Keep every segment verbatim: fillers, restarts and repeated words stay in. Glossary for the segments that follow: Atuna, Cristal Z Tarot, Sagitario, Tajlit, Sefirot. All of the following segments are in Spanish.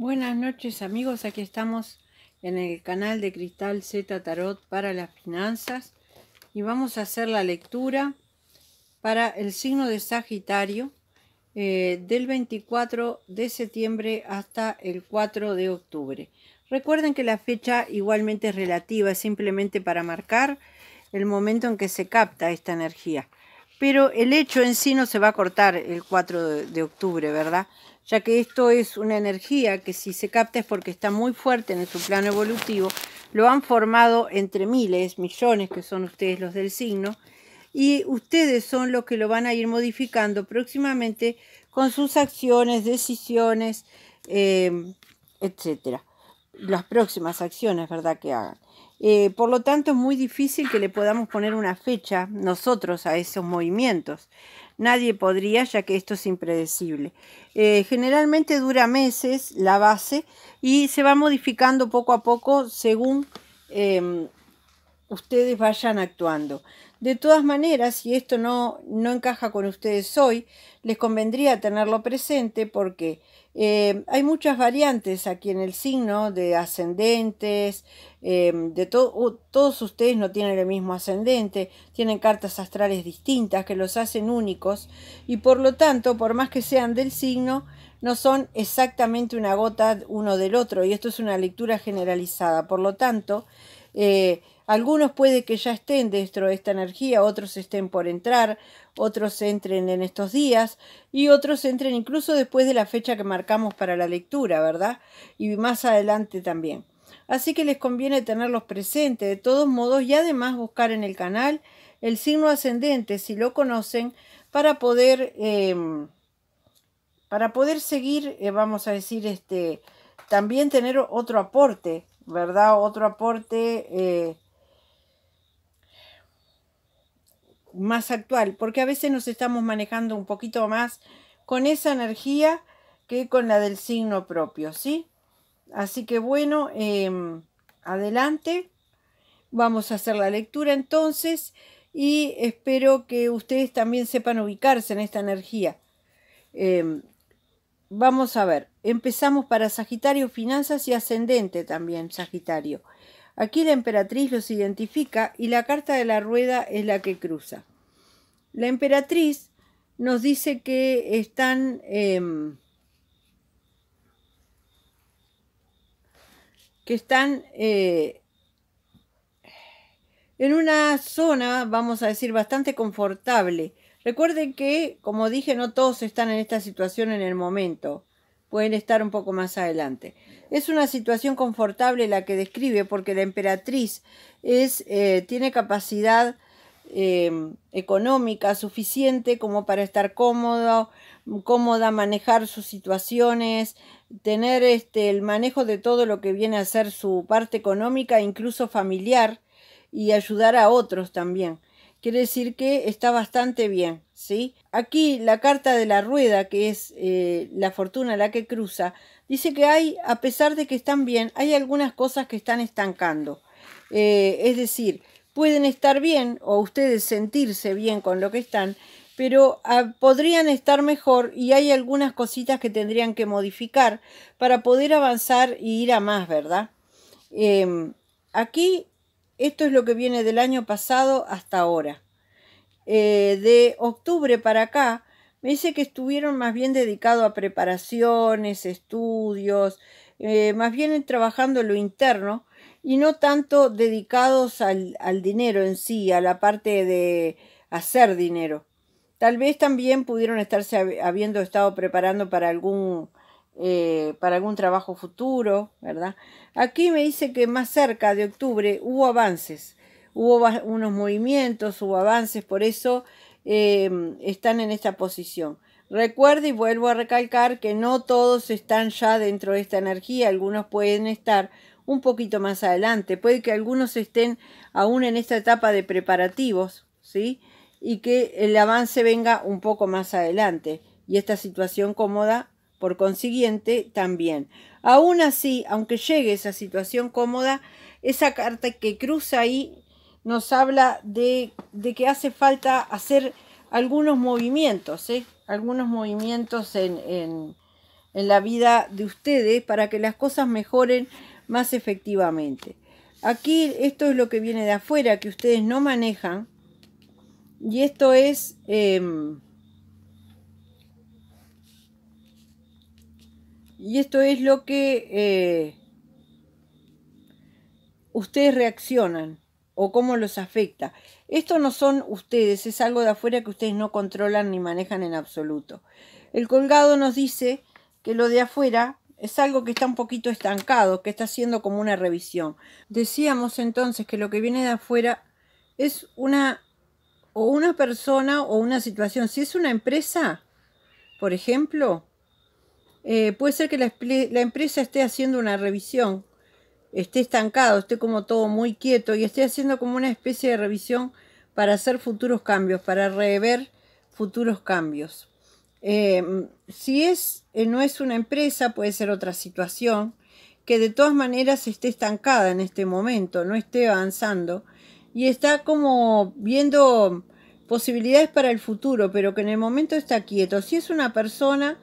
Buenas noches amigos, aquí estamos en el canal de Cristal Z Tarot para las finanzas y vamos a hacer la lectura para el signo de Sagitario eh, del veinticuatro de septiembre hasta el cuatro de octubre. Recuerden que la fecha igualmente es relativa, es simplemente para marcar el momento en que se capta esta energía. Pero el hecho en sí no se va a cortar el cuatro de octubre, ¿verdad? Ya que esto es una energía que si se capta es porque está muy fuerte en su plano evolutivo. Lo han formado entre miles, millones, que son ustedes los del signo. Y ustedes son los que lo van a ir modificando próximamente con sus acciones, decisiones, eh, etcétera. Las próximas acciones, ¿verdad?, que hagan. Eh, por lo tanto, es muy difícil que le podamos poner una fecha nosotros a esos movimientos. Nadie podría, ya que esto es impredecible. Eh, generalmente dura meses la base y se va modificando poco a poco según eh, ustedes vayan actuando. De todas maneras, si esto no, no encaja con ustedes hoy, les convendría tenerlo presente porque eh, hay muchas variantes aquí en el signo de ascendentes, eh, de to uh, todos ustedes no tienen el mismo ascendente, tienen cartas astrales distintas que los hacen únicos y por lo tanto, por más que sean del signo, no son exactamente una gota uno del otro y esto es una lectura generalizada, por lo tanto, eh, algunos puede que ya estén dentro de esta energía, otros estén por entrar, otros entren en estos días y otros entren incluso después de la fecha que marcamos para la lectura, ¿verdad? Y más adelante también. Así que les conviene tenerlos presentes de todos modos y además buscar en el canal el signo ascendente, si lo conocen, para poder, eh, para poder seguir, eh, vamos a decir, este, también tener otro aporte, ¿verdad? Otro aporte... Eh, más actual, porque a veces nos estamos manejando un poquito más con esa energía que con la del signo propio, ¿sí? Así que bueno, eh, adelante, vamos a hacer la lectura entonces y espero que ustedes también sepan ubicarse en esta energía. Eh, vamos a ver, empezamos para Sagitario, finanzas y ascendente también, Sagitario. Aquí la emperatriz los identifica y la carta de la rueda es la que cruza. La emperatriz nos dice que están, eh, que están eh, en una zona, vamos a decir, bastante confortable. Recuerden que, como dije, no todos están en esta situación en el momento. Pueden estar un poco más adelante. Es una situación confortable la que describe porque la emperatriz es, eh, tiene capacidad eh, económica suficiente como para estar cómodo, cómoda, manejar sus situaciones, tener este, el manejo de todo lo que viene a ser su parte económica, incluso familiar, y ayudar a otros también. Quiere decir que está bastante bien, ¿sí? Aquí la carta de la rueda, que es eh, la fortuna la que cruza, dice que hay, a pesar de que están bien, hay algunas cosas que están estancando. Eh, es decir, pueden estar bien o ustedes sentirse bien con lo que están, pero ah, podrían estar mejor y hay algunas cositas que tendrían que modificar para poder avanzar y ir a más, ¿verdad? Eh, aquí... Esto es lo que viene del año pasado hasta ahora. Eh, de octubre para acá, me dice que estuvieron más bien dedicados a preparaciones, estudios, eh, más bien trabajando lo interno y no tanto dedicados al, al dinero en sí, a la parte de hacer dinero. Tal vez también pudieron estarse habiendo estado preparando para algún... Eh, para algún trabajo futuro, ¿verdad? Aquí me dice que más cerca de octubre hubo avances, hubo unos movimientos, hubo avances, por eso eh, están en esta posición. Recuerda y vuelvo a recalcar que no todos están ya dentro de esta energía, algunos pueden estar un poquito más adelante, puede que algunos estén aún en esta etapa de preparativos, ¿sí? Y que el avance venga un poco más adelante y esta situación cómoda por consiguiente, también. Aún así, aunque llegue esa situación cómoda, esa carta que cruza ahí nos habla de, de que hace falta hacer algunos movimientos, ¿eh? Algunos movimientos en, en, en la vida de ustedes para que las cosas mejoren más efectivamente. Aquí esto es lo que viene de afuera, que ustedes no manejan. Y esto es... Eh, y esto es lo que eh, ustedes reaccionan o cómo los afecta. Esto no son ustedes, es algo de afuera que ustedes no controlan ni manejan en absoluto. El colgado nos dice que lo de afuera es algo que está un poquito estancado, que está haciendo como una revisión. Decíamos entonces que lo que viene de afuera es una, o una persona o una situación. Si es una empresa, por ejemplo... Eh, puede ser que la, la empresa esté haciendo una revisión, esté estancado, esté como todo muy quieto y esté haciendo como una especie de revisión para hacer futuros cambios, para rever futuros cambios. Eh, si es, eh, no es una empresa, puede ser otra situación que de todas maneras esté estancada en este momento, no esté avanzando y está como viendo posibilidades para el futuro, pero que en el momento está quieto. Si es una persona...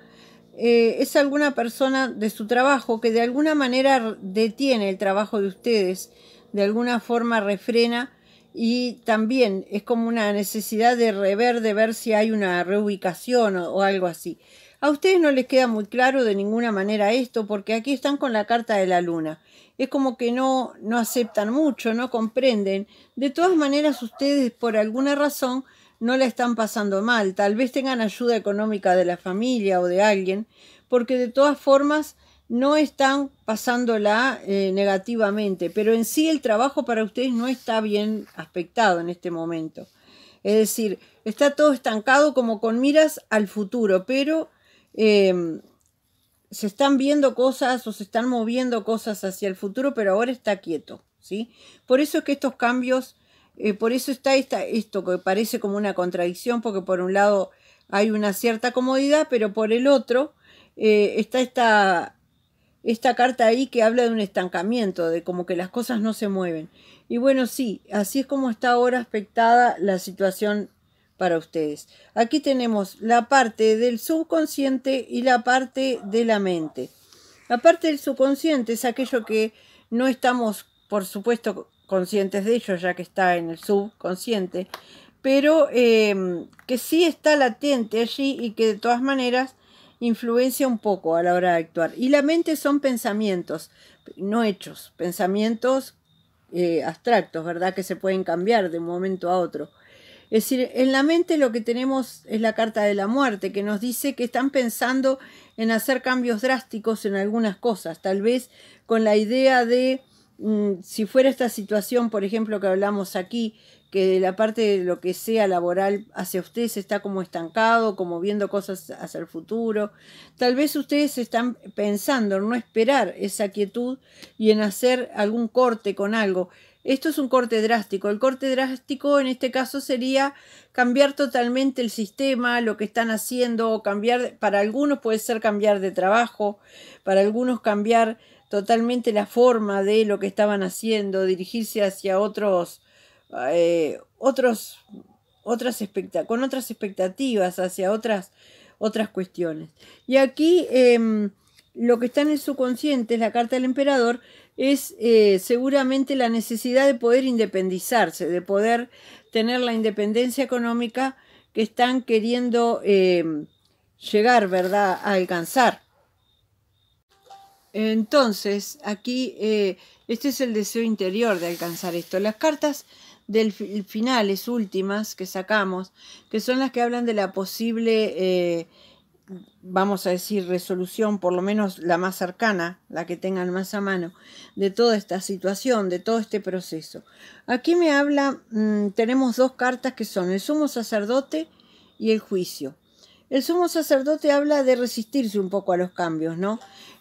Eh, es alguna persona de su trabajo que de alguna manera detiene el trabajo de ustedes, de alguna forma refrena y también es como una necesidad de rever, de ver si hay una reubicación o, o algo así. A ustedes no les queda muy claro de ninguna manera esto porque aquí están con la carta de la luna. Es como que no, no aceptan mucho, no comprenden. De todas maneras ustedes por alguna razón... no la están pasando mal, tal vez tengan ayuda económica de la familia o de alguien, porque de todas formas no están pasándola eh, negativamente, pero en sí el trabajo para ustedes no está bien aspectado en este momento. Es decir, está todo estancado como con miras al futuro, pero eh, se están viendo cosas o se están moviendo cosas hacia el futuro, pero ahora está quieto, ¿sí? Por eso es que estos cambios... Eh, por eso está esta, esto que parece como una contradicción, porque por un lado hay una cierta comodidad, pero por el otro eh, está esta, esta carta ahí que habla de un estancamiento, de como que las cosas no se mueven. Y bueno, sí, así es como está ahora afectada la situación para ustedes. Aquí tenemos la parte del subconsciente y la parte de la mente. La parte del subconsciente es aquello que no estamos, por supuesto... conscientes de ello, ya que está en el subconsciente, pero eh, que sí está latente allí y que de todas maneras influencia un poco a la hora de actuar. Y la mente son pensamientos, no hechos, pensamientos eh, abstractos, ¿verdad? Que se pueden cambiar de un momento a otro. Es decir, en la mente lo que tenemos es la carta de la muerte, que nos dice que están pensando en hacer cambios drásticos en algunas cosas, tal vez con la idea de... si fuera esta situación, por ejemplo, que hablamos aquí, que de la parte de lo que sea laboral hacia ustedes está como estancado, como viendo cosas hacia el futuro, tal vez ustedes están pensando en no esperar esa quietud y en hacer algún corte con algo. Esto es un corte drástico. El corte drástico en este caso sería cambiar totalmente el sistema, lo que están haciendo, o cambiar, para algunos puede ser cambiar de trabajo, para algunos cambiar totalmente la forma de lo que estaban haciendo, dirigirse hacia otros, eh, otros otras con otras expectativas, hacia otras, otras cuestiones. Y aquí eh, lo que está en el subconsciente, es la carta del emperador, es eh, seguramente la necesidad de poder independizarse, de poder tener la independencia económica que están queriendo eh, llegar, ¿verdad?, a alcanzar. Entonces, aquí, eh, este es el deseo interior de alcanzar esto. Las cartas del finales, últimas, que sacamos, que son las que hablan de la posible, eh, vamos a decir, resolución, por lo menos la más cercana, la que tengan más a mano, de toda esta situación, de todo este proceso. Aquí me habla, mmm, tenemos dos cartas que son el sumo sacerdote y el juicio. El sumo sacerdote habla de resistirse un poco a los cambios, ¿no?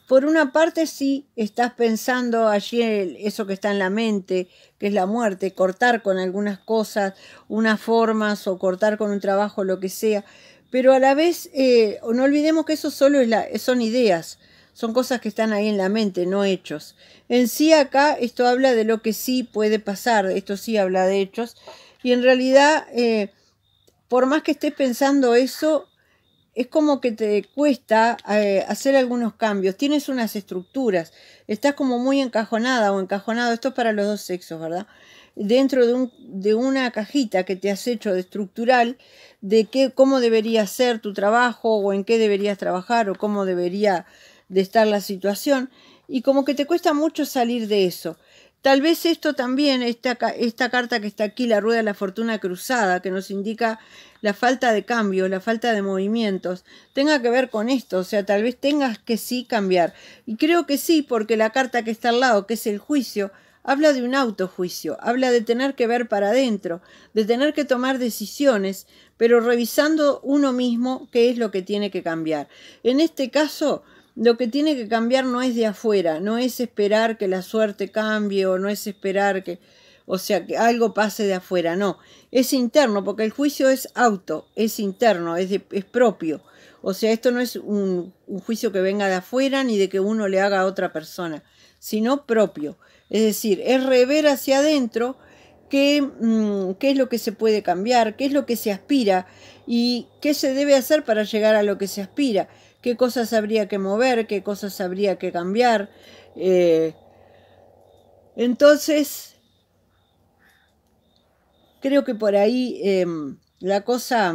Por una parte sí estás pensando allí en eso que está en la mente, que es la muerte, cortar con algunas cosas, unas formas o cortar con un trabajo, lo que sea. Pero a la vez, eh, no olvidemos que eso solo es la, son ideas, son cosas que están ahí en la mente, no hechos. En sí acá esto habla de lo que sí puede pasar, esto sí habla de hechos. Y en realidad, eh, por más que estés pensando eso, es como que te cuesta eh, hacer algunos cambios. Tienes unas estructuras. Estás como muy encajonada o encajonado. Esto es para los dos sexos, ¿verdad? Dentro de, un, de una cajita que te has hecho de estructural, de qué, cómo debería ser tu trabajo o en qué deberías trabajar o cómo debería de estar la situación. Y como que te cuesta mucho salir de eso. Tal vez esto también, esta, esta carta que está aquí, la rueda de la fortuna cruzada, que nos indica la falta de cambios, la falta de movimientos, tenga que ver con esto. O sea, tal vez tengas que sí cambiar. Y creo que sí, porque la carta que está al lado, que es el juicio, habla de un autojuicio, habla de tener que ver para adentro, de tener que tomar decisiones, pero revisando uno mismo qué es lo que tiene que cambiar. En este caso, lo que tiene que cambiar no es de afuera, no es esperar que la suerte cambie o no es esperar que, o sea, que algo pase de afuera, no. Es interno, porque el juicio es auto, es interno, es, de, es propio. O sea, esto no es un, un juicio que venga de afuera ni de que uno le haga a otra persona, sino propio. Es decir, es rever hacia adentro qué, mmm, qué es lo que se puede cambiar, qué es lo que se aspira y qué se debe hacer para llegar a lo que se aspira. Qué cosas habría que mover, qué cosas habría que cambiar. Eh, entonces, creo que por ahí eh, la cosa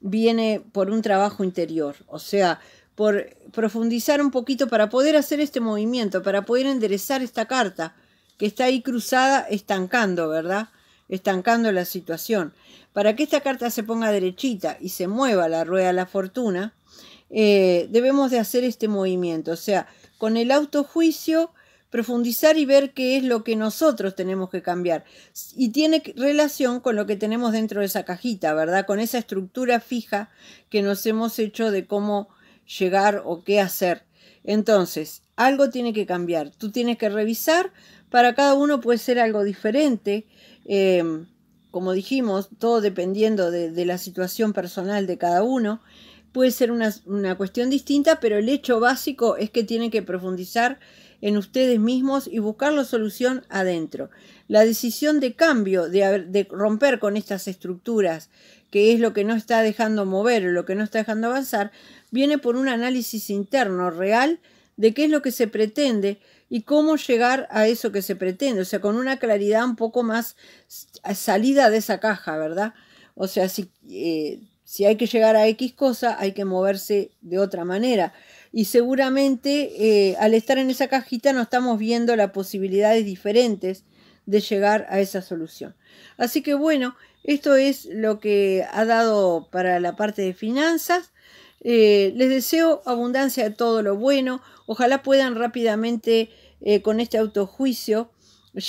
viene por un trabajo interior. O sea, por profundizar un poquito para poder hacer este movimiento, para poder enderezar esta carta que está ahí cruzada, estancando, ¿verdad? Estancando la situación. Para que esta carta se ponga derechita y se mueva la rueda de la fortuna, Eh, debemos de hacer este movimiento, o sea, con el autojuicio profundizar y ver qué es lo que nosotros tenemos que cambiar y tiene relación con lo que tenemos dentro de esa cajita, ¿verdad? Con esa estructura fija que nos hemos hecho de cómo llegar o qué hacer. Entonces, algo tiene que cambiar, tú tienes que revisar, para cada uno puede ser algo diferente, eh, como dijimos, todo dependiendo de, de la situación personal de cada uno. Puede ser una, una cuestión distinta, pero el hecho básico es que tienen que profundizar en ustedes mismos y buscar la solución adentro. La decisión de cambio, de, de romper con estas estructuras, que es lo que no está dejando mover o lo que no está dejando avanzar, viene por un análisis interno real de qué es lo que se pretende y cómo llegar a eso que se pretende. O sea, con una claridad un poco más salida de esa caja, ¿verdad? O sea, si... Eh, Si hay que llegar a X cosa, hay que moverse de otra manera. Y seguramente eh, al estar en esa cajita no estamos viendo las posibilidades diferentes de llegar a esa solución. Así que bueno, esto es lo que ha dado para la parte de finanzas. Eh, les deseo abundancia de todo lo bueno. Ojalá puedan rápidamente eh, con este autojuicio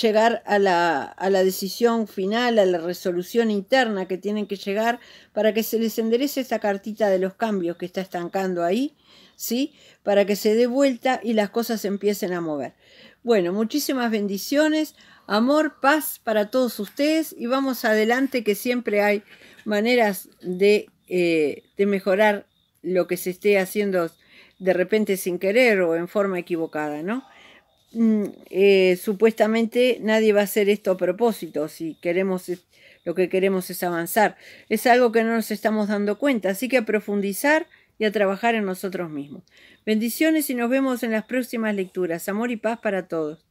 llegar a la, a la decisión final, a la resolución interna que tienen que llegar para que se les enderece esta cartita de los cambios que está estancando ahí, ¿sí? Para que se dé vuelta y las cosas se empiecen a mover. Bueno, muchísimas bendiciones, amor, paz para todos ustedes y vamos adelante, que siempre hay maneras de, eh, de mejorar lo que se esté haciendo de repente sin querer o en forma equivocada, ¿no? Eh, supuestamente nadie va a hacer esto a propósito. Si queremos, lo que queremos es avanzar, es algo que no nos estamos dando cuenta, así que a profundizar y a trabajar en nosotros mismos. Bendiciones y nos vemos en las próximas lecturas. Amor y paz para todos.